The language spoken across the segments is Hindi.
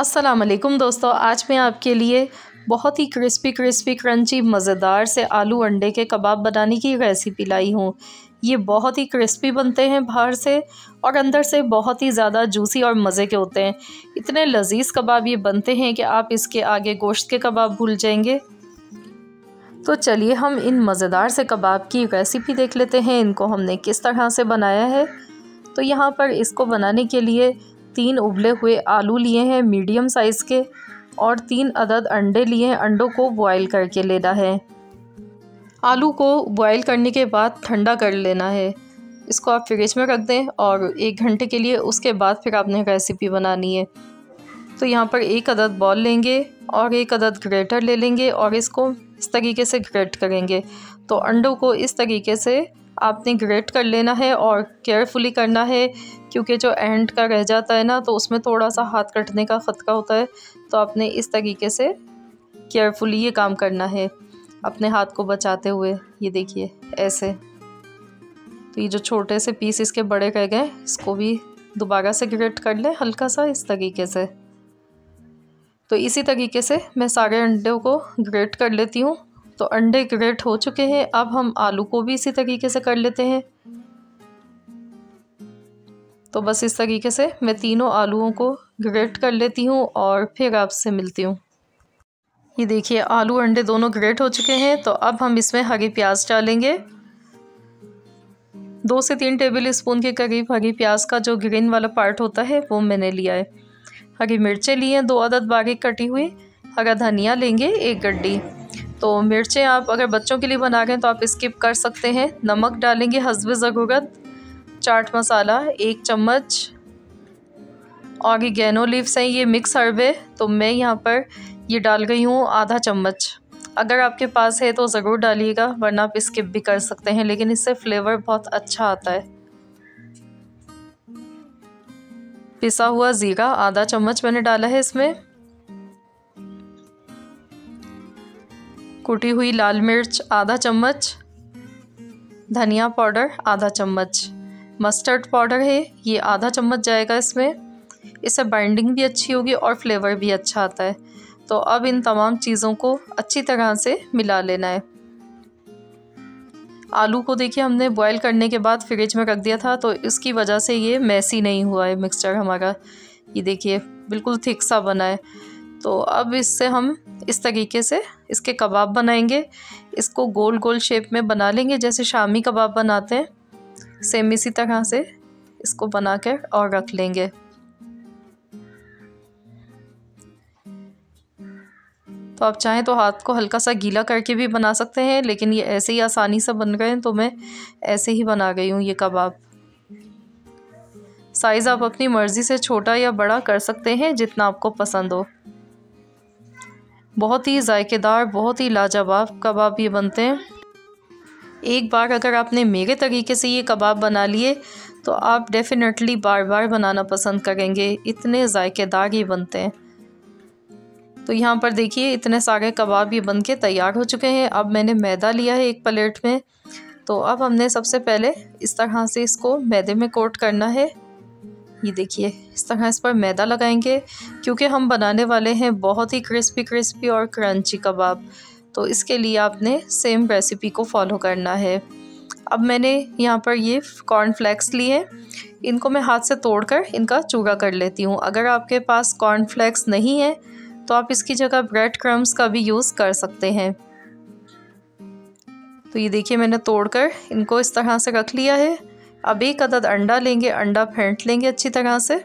अस्सलाम वालेकुम दोस्तों, आज मैं आपके लिए बहुत ही क्रिस्पी क्रंची मज़ेदार से आलू अंडे के कबाब बनाने की रेसिपी लाई हूँ। ये बहुत ही क्रिस्पी बनते हैं बाहर से और अंदर से बहुत ही ज़्यादा जूसी और मज़े के होते हैं। इतने लजीज कबाब ये बनते हैं कि आप इसके आगे गोश्त के कबाब भूल जाएंगे। तो चलिए हम इन मज़ेदार से कबाब की रेसिपी देख लेते हैं, इनको हमने किस तरह से बनाया है। तो यहाँ पर इसको बनाने के लिए 3 उबले हुए आलू लिए हैं मीडियम साइज़ के और 3 अदद अंडे लिए हैं। अंडों को बॉयल करके लेना है। आलू को बॉयल करने के बाद ठंडा कर लेना है। इसको आप फ्रिज में रख दें और 1 घंटे के लिए, उसके बाद फिर आपने रेसिपी बनानी है। तो यहाँ पर 1 अदद बॉल लेंगे और 1 अदद ग्रेटर ले लेंगे और इसको इस तरीके से ग्रेट करेंगे। तो अंडों को इस तरीके से आपने ग्रेट कर लेना है और केयरफुली करना है, क्योंकि जो एंड का रह जाता है ना, तो उसमें थोड़ा सा हाथ कटने का ख़तरा होता है। तो आपने इस तरीके से केयरफुली ये काम करना है, अपने हाथ को बचाते हुए। ये देखिए ऐसे। तो ये जो छोटे से पीस इसके बड़े रह गए, इसको भी दोबारा से ग्रेट कर लें हल्का सा इस तरीके से। तो इसी तरीके से मैं सारे अंडों को ग्रेट कर लेती हूँ। तो अंडे ग्रेट हो चुके हैं, अब हम आलू को भी इसी तरीके से कर लेते हैं। तो बस इस तरीके से मैं तीनों आलूओं को ग्रेट कर लेती हूँ और फिर आपसे मिलती हूँ। ये देखिए आलू अंडे दोनों ग्रेट हो चुके हैं। तो अब हम इसमें हरी प्याज डालेंगे। 2 से 3 टेबलस्पून के करीब हरी प्याज का जो ग्रीन वाला पार्ट होता है वो मैंने लिया है। हरी मिर्चें लिए हैं 2 अदद बारीक कटी हुई। हरा धनिया लेंगे 1 गड्डी। तो मिर्चें आप अगर बच्चों के लिए बना रहे हैं तो आप स्किप कर सकते हैं। नमक डालेंगे हस्बे ज़रूरत। चाट मसाला 1 चम्मच। ऑरिगेनो लीव्स हैं ये, मिक्स हर्ब है, तो मैं यहाँ पर ये डाल गई हूँ आधा चम्मच। अगर आपके पास है तो ज़रूर डालिएगा, वरना आप स्किप भी कर सकते हैं, लेकिन इससे फ्लेवर बहुत अच्छा आता है। पिसा हुआ ज़ीरा आधा चम्मच मैंने डाला है इसमें। कुटी हुई लाल मिर्च आधा चम्मच। धनिया पाउडर आधा चम्मच। मस्टर्ड पाउडर है ये आधा चम्मच जाएगा इसमें। इससे बाइंडिंग भी अच्छी होगी और फ्लेवर भी अच्छा आता है। तो अब इन तमाम चीज़ों को अच्छी तरह से मिला लेना है। आलू को देखिए हमने बॉयल करने के बाद फ्रिज में रख दिया था, तो इसकी वजह से ये मैसी नहीं हुआ है मिक्सचर हमारा। ये देखिए बिल्कुल थिक सा बना है। तो अब इससे हम इस तरीके से इसके कबाब बनाएंगे। इसको गोल गोल शेप में बना लेंगे, जैसे शामी कबाब बनाते हैं सेम इसी तरह से इसको बना कर और रख लेंगे। तो आप चाहें तो हाथ को हल्का सा गीला करके भी बना सकते हैं, लेकिन ये ऐसे ही आसानी से बन गए हैं, तो मैं ऐसे ही बना गई हूँ ये कबाब। साइज़ आप अपनी मर्ज़ी से छोटा या बड़ा कर सकते हैं, जितना आपको पसंद हो। बहुत ही जायकेदार, बहुत ही लाजवाब कबाब ये बनते हैं। एक बार अगर आपने मेरे तरीके से ये कबाब बना लिए तो आप डेफिनेटली बार बार बनाना पसंद करेंगे, इतने जायकेदार ये बनते हैं। तो यहाँ पर देखिए इतने सारे कबाब ये बन के तैयार हो चुके हैं। अब मैंने मैदा लिया है 1 प्लेट में। तो अब हमने सबसे पहले इस तरह से इसको मैदे में कोट करना है। ये देखिए इस तरह इस पर मैदा लगाएंगे, क्योंकि हम बनाने वाले हैं बहुत ही क्रिस्पी और क्रंची कबाब। तो इसके लिए आपने सेम रेसिपी को फॉलो करना है। अब मैंने यहाँ पर ये कॉर्नफ्लेक्स लिए, इनको मैं हाथ से तोड़कर इनका चूरा कर लेती हूँ। अगर आपके पास कॉर्नफ्लेक्स नहीं है तो आप इसकी जगह ब्रेड क्रम्स का भी यूज़ कर सकते हैं। तो ये देखिए मैंने तोड़कर इनको इस तरह से रख लिया है। अब 1 अदद अंडा लेंगे, अंडा फेंट लेंगे अच्छी तरह से।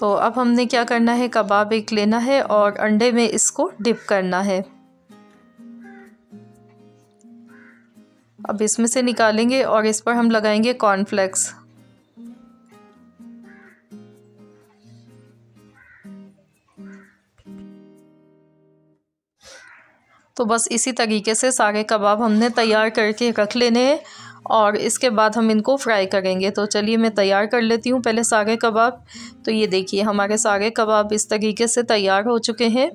तो अब हमने क्या करना है, कबाब एक लेना है और अंडे में इसको डिप करना है। अब इसमें से निकालेंगे और इस पर हम लगाएंगे कॉर्नफ्लेक्स। तो बस इसी तरीके से सारे कबाब हमने तैयार करके रख लेने हैं और इसके बाद हम इनको फ्राई करेंगे। तो चलिए मैं तैयार कर लेती हूँ पहले सारे कबाब। तो ये देखिए हमारे सारे कबाब इस तरीके से तैयार हो चुके हैं।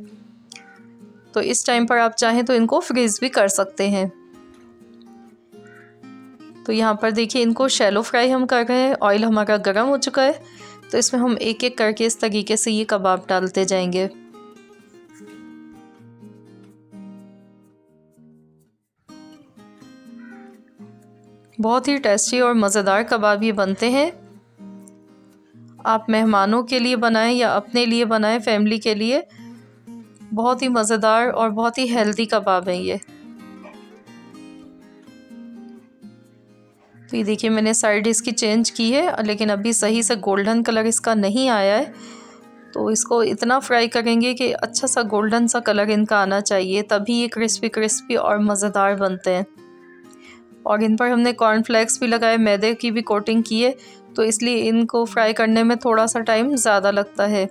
तो इस टाइम पर आप चाहें तो इनको फ्रीज़ भी कर सकते हैं। तो यहाँ पर देखिए इनको शैलो फ्राई हम कर रहे हैं। ऑयल हमारा गर्म हो चुका है तो इसमें हम एक एक करके इस तरीके से ये कबाब डालते जाएंगे। बहुत ही टेस्टी और मज़ेदार कबाब ये बनते हैं। आप मेहमानों के लिए बनाएं या अपने लिए बनाएं, फैमिली के लिए बहुत ही मज़ेदार और बहुत ही हेल्दी कबाब हैं ये। तो ये देखिए मैंने साइड इसकी चेंज की है लेकिन अभी सही से गोल्डन कलर इसका नहीं आया है, तो इसको इतना फ्राई करेंगे कि अच्छा सा गोल्डन सा कलर इनका आना चाहिए, तभी ये क्रिस्पी क्रिस्पी और मज़ेदार बनते हैं। और इन पर हमने कॉर्नफ्लेक्स भी लगाए, मैदे की भी कोटिंग की है, तो इसलिए इनको फ्राई करने में थोड़ा सा टाइम ज़्यादा लगता है।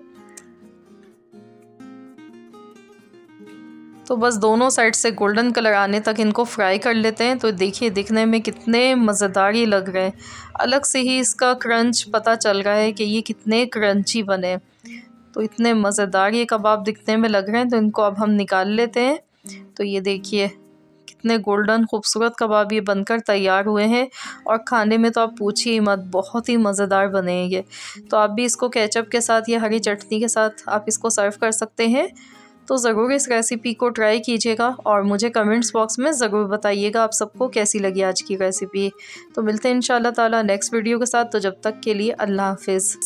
तो बस दोनों साइड से गोल्डन कलर आने तक इनको फ्राई कर लेते हैं। तो देखिए दिखने में कितने मज़ेदार ये लग रहे हैं, अलग से ही इसका क्रंच पता चल रहा है कि ये कितने क्रंची बने। तो इतने मज़ेदार ये कबाब दिखने में लग रहे हैं, तो इनको अब हम निकाल लेते हैं। तो ये देखिए इतने गोल्डन खूबसूरत कबाब ये बनकर तैयार हुए हैं और खाने में तो आप पूछिए मत, बहुत ही मज़ेदार बने हैं ये। तो आप भी इसको केचप के साथ या हरी चटनी के साथ आप इसको सर्व कर सकते हैं। तो ज़रूर इस रेसिपी को ट्राई कीजिएगा और मुझे कमेंट्स बॉक्स में ज़रूर बताइएगा आप सबको कैसी लगी आज की रेसिपी। तो मिलते हैं इंशाल्लाह ताला नेक्स्ट वीडियो के साथ। तो जब तक के लिए अल्लाह हाफिज़।